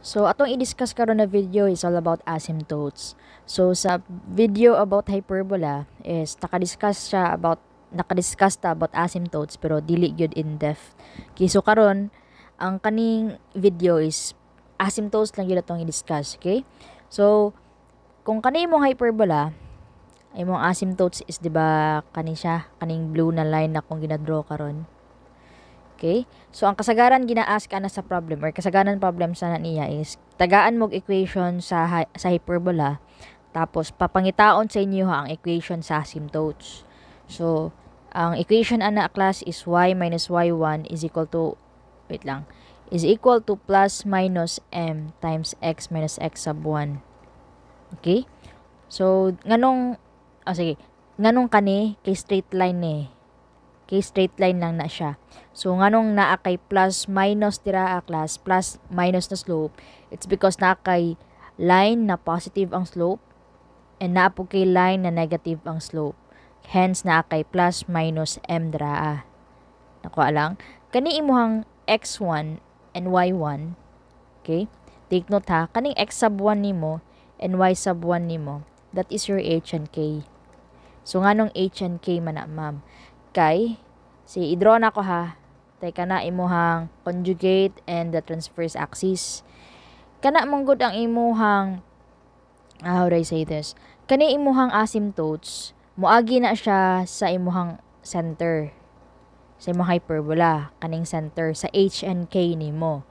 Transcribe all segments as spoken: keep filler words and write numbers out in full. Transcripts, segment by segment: So, atong i-discuss karon na video is all about asymptotes. So, sa video about hyperbola is nakadiscuss siya about nakadiscuss ta about asymptotes pero dili gyud in depth. Okay, so karon ang kaning video is asymptotes lang gyud atong i-discuss, okay? So, kung kani imong hyperbola, imong asymptotes is di ba kani siya, kaning blue na line na akong gina-draw karon. Okay? So, ang kasagaran gina-ask ana sa problem or kasagaran problem sana niya is tagaan mog equation sa, sa hyperbola tapos papangitaon sa inyo ha, ang equation sa asymptotes. So, ang equation ana class is y minus y one is equal to, wait lang, is equal to plus minus m times x minus x sub one. Okay? So, nganong, oh sige, nganong kani kay straight line eh. Kay straight line lang na siya. So, nganong naa kay plus minus tira a class, plus minus na slope, it's because naa kay line na positive ang slope, and naa po kay line na negative ang slope. Hence, naa kay plus minus m tira a. Nakuha lang. Kani imuhang x one and y one, okay? Take note ha, kaning x sub one nimo and y sub one nimo, that is your h and k. So, nganong h and k man na, ma'am? Kay, si i-draw na ko ha, tay kana imuhang conjugate and the transverse axis. Kana manggod ang imuhang, ah, how do I say this? Kani imuhang asymptotes, muagi na siya sa imuhang center, sa imuhang hyperbola, kaning center, sa h and k ni mo.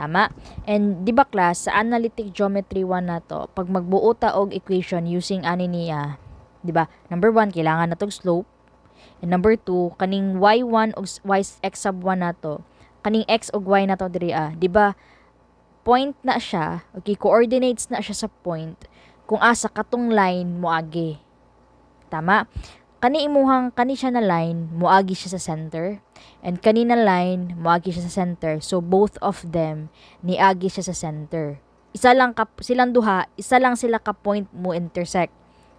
Tama? And di ba class, sa analytic geometry one na to, pag magbuo ta og equation using ani niya, di ba, number one, kailangan na tog slope. And number two, kaning y one o x sub one na to, kaning x o y na to diri a, di ba, point na siya, okay, coordinates na siya sa point, kung asa katong line moagi. Tama? Kani imuhang, kani siya na line, moagi siya sa center, and kani na line, moagi siya sa center, so both of them, niagi siya sa center. Isa lang, ka, silang duha, isa lang sila ka-point mo intersect,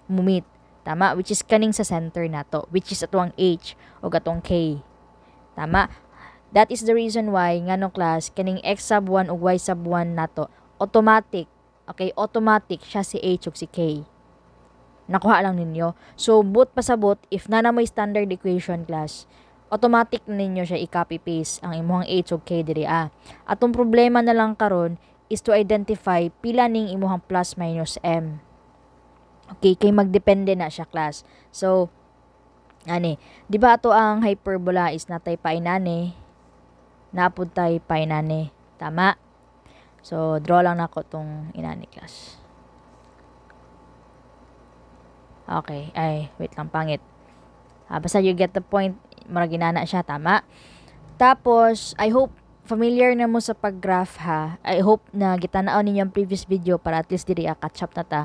mo meet. Tama? Which is kaning sa center na to. Which is atong H o atong K. Tama? That is the reason why, nga nung class, kaning X sub one o Y sub one na to, automatic. Okay? Automatic siya si H o si K. Nakuha lang ninyo. So, both pasabot, if na na may standard equation class, automatic ninyo siya i-copy-paste ang imuhang H o K diri A. At ang problema na lang karon is to identify pila ning imuhang plus minus M. Okay, kay magdepende na siya class. So, ani, di ba ato ang hyperbola is natay painane, napuntay painane. Tama? So, draw lang nako tong inani class. Okay, ay, wait lang, pangit. Ah, basta you get the point, maraginana siya, tama? Tapos, I hope familiar na mo sa pag-graph ha. I hope na gitanaw ninyo ang previous video para at least diri a-catch up na ta.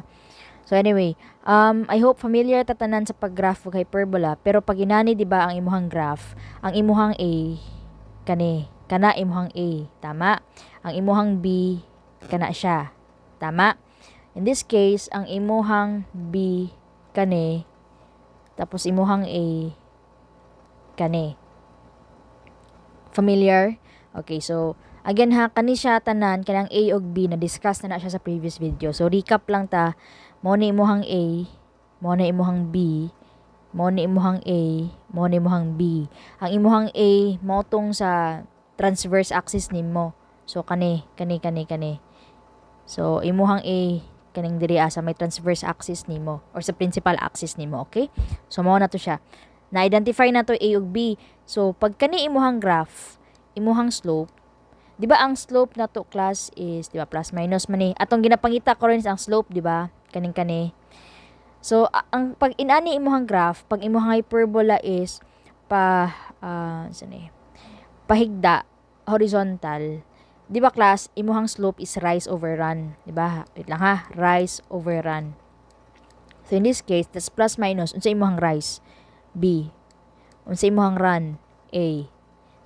So anyway, um, I hope familiar tatanan sa pag-graph og hyperbola, pero pag inani di ba ang imuhang graph, ang imuhang A, kani, kana imuhang A, tama? Ang imuhang B, kana siya, tama? In this case, ang imuhang B, kani, tapos imuhang A, kani. Familiar? Okay, so again ha, kani siya tanan, kanang A og B, na-discuss na na siya sa previous video. So recap lang ta, mo na imuhang A, mo na imuhang B, mo na imuhang A, mo na imuhang B. Ang imuhang A, mo tong sa transverse axis nimo. So, kani, kani, kani, kani. So, imuhang A, kaning diri asa may transverse axis nimo or sa principal axis nimo, okay? So, mo na to siya. Na-identify na to A ug B. So, pag kani imuhang graph, imuhang slope, di ba ang slope na to class is, di ba, plus minus man eh. Atong ginapangita ko rin ang slope, di ba? Kaning-kani. So, ang pag inani imuhang graph, pag imuhang hyperbola is pa, uh, saan eh? Pahigda, horizontal. Di ba class, imuhang slope is rise over run. Di ba? Wait lang ha, rise over run. So, in this case, that's plus minus. Unsa imuhang rise? B. Unsa imuhang run? A.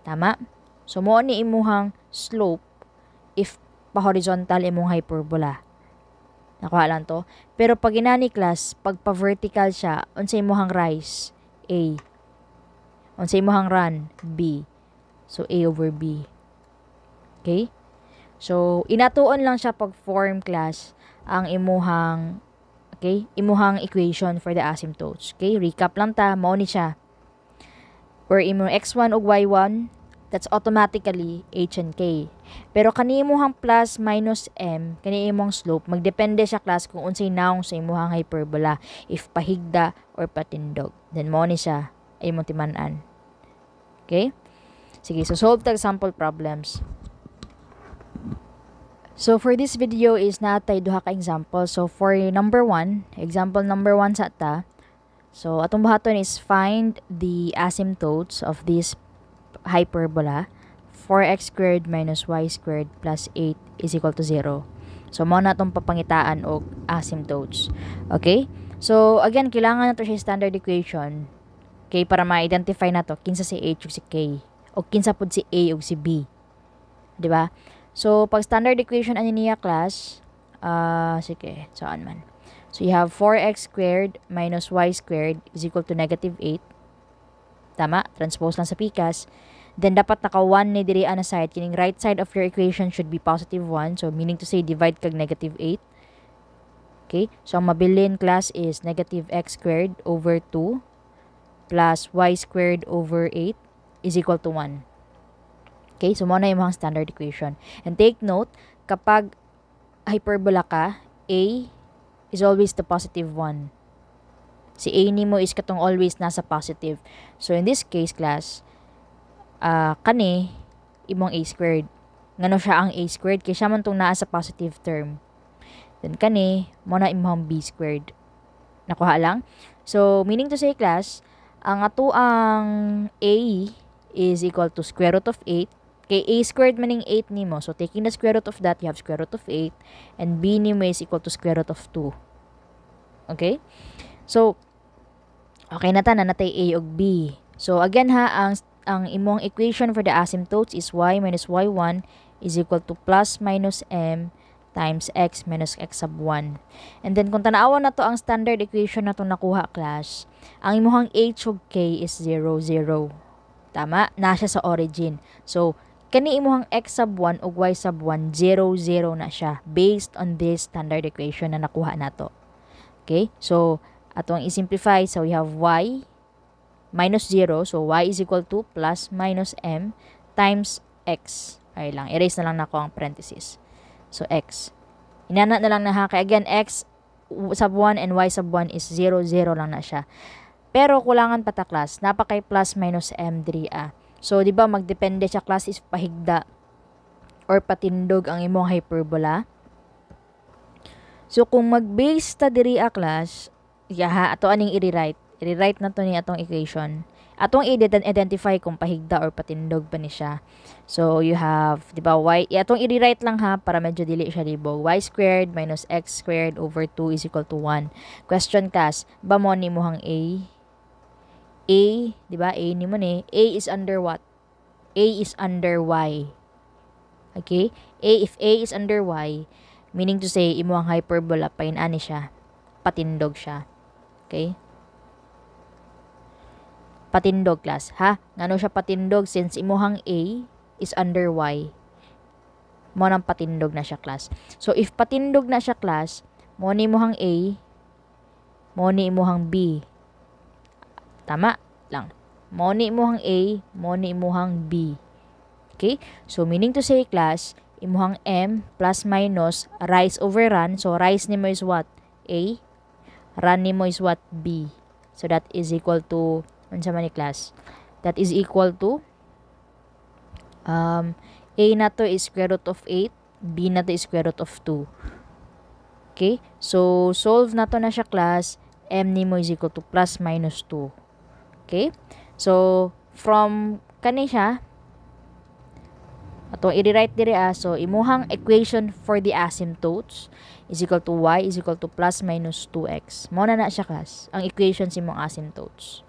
Tama? So, mo ni imuhang slope if pa-horizontal imong hyperbola. Nakuha lang to. Pero pag inani class, pag pa-vertical siya, unsay imuhang rise? A. Unsay imuhang run? B. So, A over B. Okay? So, inatuon lang siya pag form class ang imuhang, okay, imuhang equation for the asymptotes. Okay, recap lang ta, mao ni siya. Where imo x one ug y one, that's automatically h and k. Pero kani imuhang plus minus m, kani imong slope, magdepende sa class kung unsay naong sa imuhang hyperbola, if pahigda or patindog. Then mao ni siya, ay imong timan-an. Okay? Sige, so solve tag sample problems. So for this video is natay duha ka example. So for number one, example number one sa ta. So atong buhaton is find the asymptotes of this hyperbola. four x squared minus y squared plus eight is equal to zero. So mao na atong papangitaan og asymptotes. Okay? So again, kailangan nato siya standard equation. Okay, para ma-identify nato kinsa si h ug si k o kinsa pud si a ug si b. Di ba? So, pag standard equation ani niya class, uh, sige, saan man. So, you have four x squared minus y squared is equal to negative eight. Tama? Transpose lang sa pikas. Then, dapat naka one ni diri ana side. Kining right side of your equation should be positive one. So, meaning to say, divide kag negative eight. Okay? So, ang mabilin class is negative x squared over two plus y squared over eight is equal to one. Okay, so muna yung mga standard equation. And take note, kapag hyperbola ka, a is always the positive one. Si a nimo is katong always nasa positive. So in this case class, uh, kani, imong a squared. Ngano siya ang a squared? Kaya siya man itong naa sa positive term. Then kani, muna imong b squared. Nakuha lang. So meaning to say class, ang ato ang a is equal to square root of eight. Kay a squared maning eight nimo. So, taking the square root of that, you have square root of eight. And b nimo is equal to square root of two. Okay? So, okay na ta, nanatay a og b. So, again ha, ang, ang imong equation for the asymptotes is y minus y one is equal to plus minus m times x minus x sub one. And then, kung tanawa na to ang standard equation na itong nakuha class, ang imuhang h og k is zero, zero. Tama? Nasa sa origin. So, kani imuhang x sub one o y sub one, zero, zero na siya based on this standard equation na nakuha nato. Okay? So, atong i-simplify. So, we have y minus zero. So, y is equal to plus minus m times x. Ay lang. Erase na lang nako ang parenthesis. So, x. Inanat na lang na ha. Kaya again, x sub one and y sub one is zero, zero lang na siya. Pero kulangan pa ta class. Napakay plus minus m diri a. So, di ba, magdepende siya class is pahigda or patindog ang imong hyperbola. So, kung mag-base ta diri a class, yaha, ato aning i-rewrite. I-rewrite na to ni atong equation. Atong i-identify kung pahigda or patindog pa ni siya. So, you have, di ba, y, atong i-rewrite lang ha, para medyo dili siya libo. Y squared minus x squared over two is equal to one. Question class, ba mo ni muhang a? A, di ba? A ni mo ni. A is under what? A is under Y. Okay? A, if A is under Y, meaning to say, imo ang hyperbola, painani siya. Patindog siya. Okay? Patindog class. Ha? Ngano siya patindog since imuhang A is under Y. Mo nang patindog na siya class. So, if patindog na siya class, mo ni imuhang A, mo ni imuhang B. Tama lang. Mo ni imuhang A, mo ni imuhang B. Okay? So, meaning to say class, imuhang M plus minus rise over run. So, rise nimo is what? A. Run nimo is what? B. So, that is equal to, unsa man ni class? That is equal to, um, A na to is square root of eight, B na to is square root of two. Okay? So, solve na to na siya class, M nimo is equal to plus minus two. Okay? So, from kani siya, atong i-rewrite diri ah. So, imuhang equation for the asymptotes is equal to y is equal to plus minus two x. Mao na na siya class, ang equation sa imong asymptotes.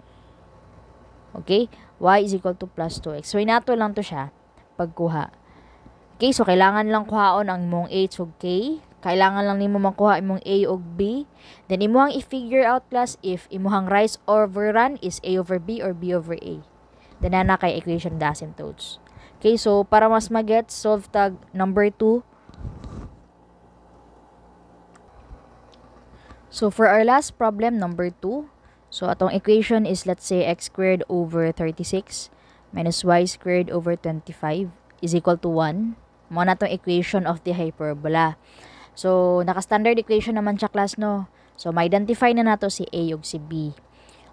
Okay? Y is equal to plus two x. So, inato lang to siya pagkuha. Okay? So, kailangan lang kuhaon ang imong h ug k. Kailangan lang nimo makuha imong A o B. Then, imuhang i-figure out class if imuhang rise over run is A over B or B over A. Then, na na kay equation the asymptotes. Okay, so para mas mag-get, solve tag number two. So for our last problem, number two. So atong equation is, let's say, x squared over thirty-six minus y squared over twenty-five is equal to one. Mao na tong equation of the hyperbola. So naka-standard equation naman siya class, no? So ma-identify na nato si A ug si B.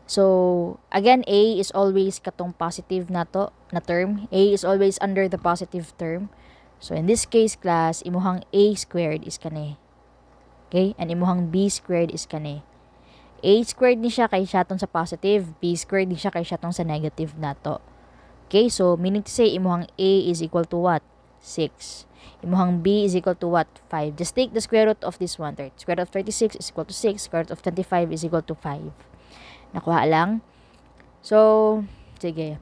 So, again, A is always katong positive na to, na term. A is always under the positive term. So, in this case, class, imuhang A squared is kani. Okay? And imuhang B squared is kani. A squared ni siya kay siya tong sa positive. B squared ni siya kay siya tong sa negative na to. Okay? So, meaning to say, imuhang A is equal to what? six. Imuhang B is equal to what? five. Just take the square root of this one. Square root of thirty-six is equal to six. Square root of twenty-five is equal to five. Nakuha lang. So, sige.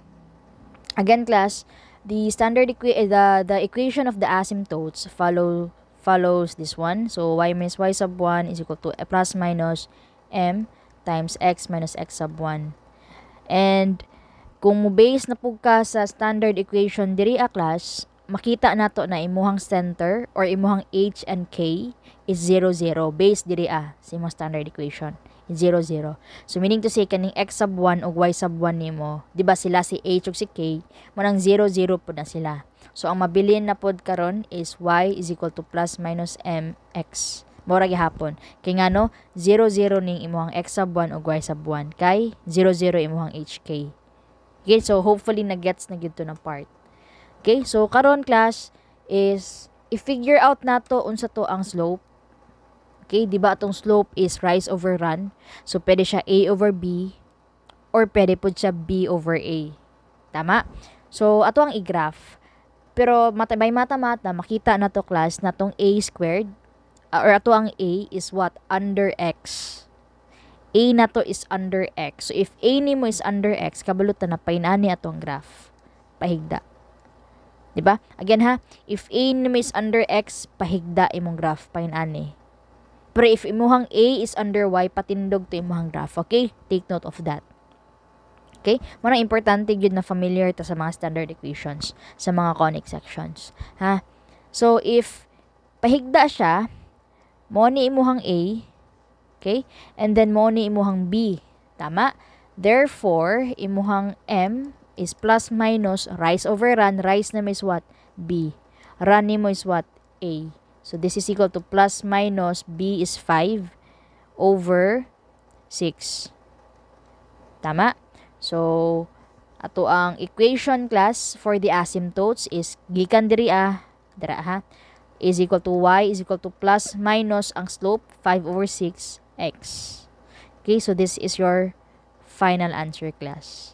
Again, class, the standard equi the the equation of the asymptotes follow follows this one. So, y minus y sub one is equal to plus minus m times x minus x sub one. And kung mo-base na pug ka sa standard equation diri a class, makita nato na imuhang center or imuhang h and k is zero, zero based diri a sa imong standard equation. zero, zero. So, meaning to say, kaning x sub one o y sub one ni mo, diba sila si h o si k, manang zero, zero po na sila. So, ang mabilin na pod karon is y is equal to plus minus mx. Mora gihapon. Kaya nga no, zero, zero ning imuhang x sub one o y sub one. Kay, zero, zero imuhang hk. Okay, so hopefully nag-gets na gito na part. Okay, so karon class is, i-figure out nato unsa to ang slope. Okay, diba itong slope is rise over run? So, pwede siya A over B or pwede po siya B over A. Tama? So, ato ang i-graph. Pero, mat by mata-mata, makita na to class na itong A squared uh, or ato ang A is what? Under X. A na to is under X. So, if A ni mo is under X, kabalutan na painani atong graph. Pahigda. Diba? Again ha, if A ni mo is under X, pahigda imong graph. Painani. Pero if imuhang A is under Y, patindog to imuhang graph. Okay? Take note of that. Okay? Marang importante yun na familiar ta sa mga standard equations, sa mga conic sections. Ha? So, if pahigda siya, mo ni imuhang A, okay? And then mo ni imuhang B. Tama? Therefore, imuhang M is plus minus rise over run. Rise na mo is what? B. Run ni mo is what? A. So, this is equal to plus minus B is five over six. Tama? So, ato ang equation class for the asymptotes is gikan diri a, dira ha, is equal to y is equal to plus minus ang slope five over six x. Okay, so this is your final answer class.